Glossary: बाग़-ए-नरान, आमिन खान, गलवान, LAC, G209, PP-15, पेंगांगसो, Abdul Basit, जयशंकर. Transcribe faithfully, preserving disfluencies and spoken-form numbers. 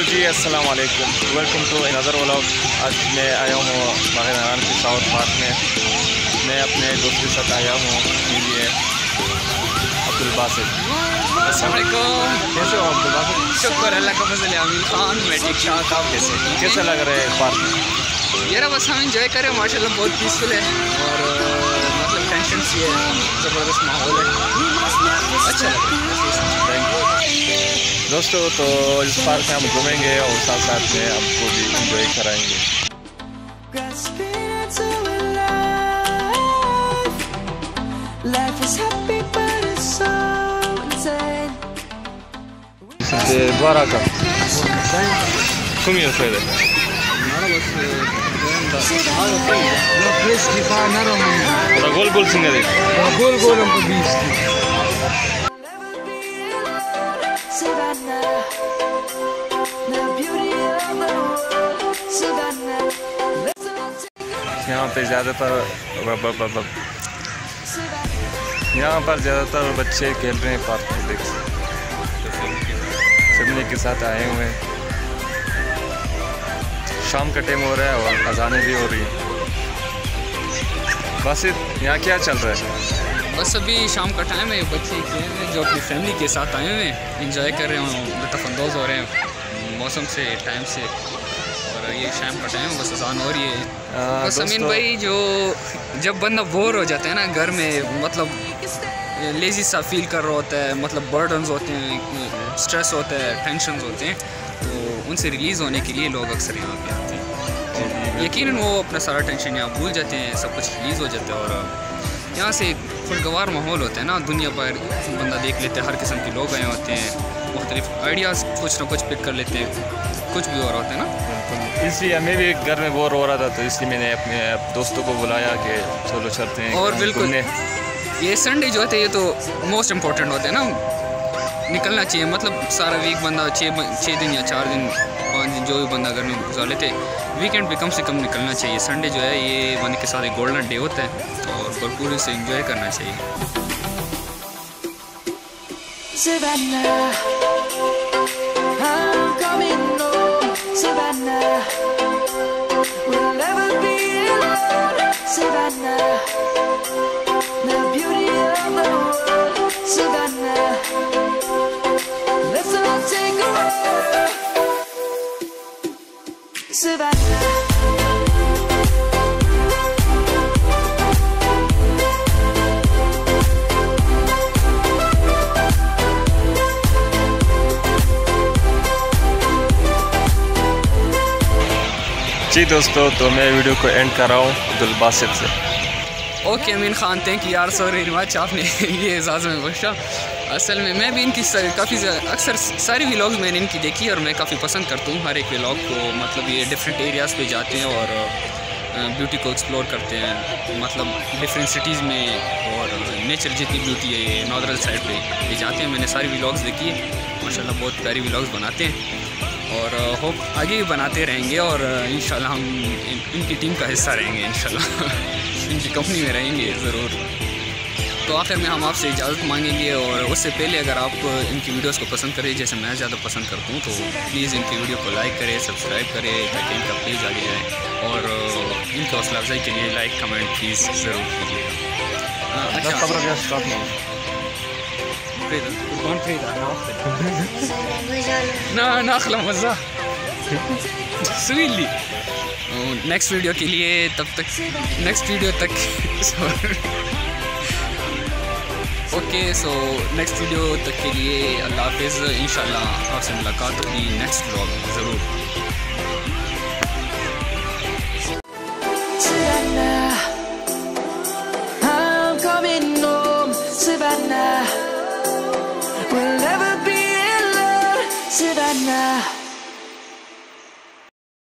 Hello जी, अस्सलाम वालेकुम, welcome to another vlog. आज मैं आया हूँ बाग़-ए-नरान के साउथ पार्क में। मैं अपने दोस्त के साथ आया हूँ, ये अब्दुल बासित। अस्सलाम वालेकुम, कैसे हो अब्दुल बासित? शुक्र अल्लाह का फजल है आमिन खान। मैं ठीक ठाक, आप कैसे? कैसा लग रहा है पार्क में? यार बस हम इंजॉय कर रहे हैं, माशाल्लाह बहुत पीसफुल है और मतलब टेंशन फ्री है, ज़बरदस्त माहौल है, अच्छा लग रहा है दोस्तों। तो इस पार्क में हम घूमेंगे और साथ साथ में आपको भी एंजॉय कराएंगे। बारह का सुनिए फिर गोल गोल सुनिए गोल गोल बीस Savannah, the beauty of the world, Savannah. यहाँ पे ज़्यादातर यहाँ पर ज़्यादातर बच्चे खेल रहे हैं पार्क में, देख सबने के साथ आए हुए हैं। शाम का टाइम हो रहा है और अजाने भी हो रही है। बस यहाँ क्या चल रहा है? बस अभी शाम का टाइम है, बच्चे जो अपनी फैमिली के साथ आए हुए हैं इंजॉय कर रहे हैं, लुत्फ़अंदोज़ हो रहे हैं मौसम से, टाइम से। और ये शाम का टाइम है, बस अजान हो रही है। बस अमीन भाई, जो जब बंदा बोर हो जाता है ना घर में, मतलब लेजी सा फील कर रहा होता है, मतलब बर्डन्स होते हैं, स्ट्रेस होता है, टेंशन होते हैं, तो उनसे रिलीज़ होने के लिए लोग अक्सर यहाँ पर आते हैं। यकीनन वो अपना सारा टेंशन यहाँ भूल जाते हैं, सब कुछ रिलीज़ हो जाता है। और यहाँ से खुशगवार माहौल होता है ना, दुनिया भर बंदा देख लेते हैं, हर किस्म के लोग आए होते हैं, मुख्तलिफ आइडियाज़ कुछ ना कुछ पिक कर लेते हैं, कुछ भी हो रहा होता है ना। इसलिए मैं भी घर में बोर हो रहा था, तो इसलिए मैंने अपने दोस्तों को बुलाया कि चलो चलते हैं। और बिल्कुल ये संडे जो होते हैं ये तो मोस्ट इम्पोर्टेंट होते हैं ना, निकलना चाहिए। मतलब सारा वीक बंदा छः छः दिन या चार दिन पाँच दिन जो भी बंदा घर में गुजार लेते, वीकेंड पे कम से कम निकलना चाहिए। संडे जो है ये बंदे के साथ एक गोल्डन डे होता है, और भरपूरी से एंजॉय करना चाहिए। Savannah जी दोस्तों, तो मैं वीडियो को एंड कर रहा हूँ अब्दुल बासित से। Okay Amin Khan, thank you यार, सॉरी रिवाज आपने ये एजाज़ में बख्शा। असल में मैं भी इनकी काफ़ी अक्सर सारी व्लॉग्स मैंने इनकी देखी और मैं काफ़ी पसंद करता हूँ हर एक व्लॉग को। मतलब ये डिफरेंट एरियाज़ पे जाते हैं और ब्यूटी को एक्सप्लोर करते हैं, मतलब डिफरेंट सिटीज़ में और नेचर जितनी ब्यूटी है ये नॉर्दर्न साइड पे ये जाते हैं। मैंने सारी व्लॉग्स देखी, माशाल्लाह बहुत प्यारी व्लॉग्स बनाते हैं और होप आगे भी बनाते रहेंगे। और इंशाल्लाह हम इन, इनकी टीम का हिस्सा रहेंगे, इंशाल्लाह इनकी कंपनी में रहेंगे ज़रूर। तो आखिर में हम आपसे इजाज़त मांगेंगे, और उससे पहले अगर आप इनकी वीडियोस को पसंद करें जैसे मैं ज़्यादा पसंद करता हूँ, तो प्लीज़ इनकी वीडियो को लाइक करें, सब्सक्राइब करें ताकि इनका पेज आगे जाए। और इनकी हौसला अफजाई के लिए लाइक कमेंट प्लीज़ ज़रूर कीजिए। ना ना खला मज़ा स्वीटली नेक्स्ट वीडियो के लिए, तब तक नेक्स्ट वीडियो तक ओके। सो नेक्स्ट वीडियो तक के लिए अल्लाह हाफिज़। इंशाल्लाह आपसे मुलाकात होगी नेक्स्ट व्लॉग में ज़रूर।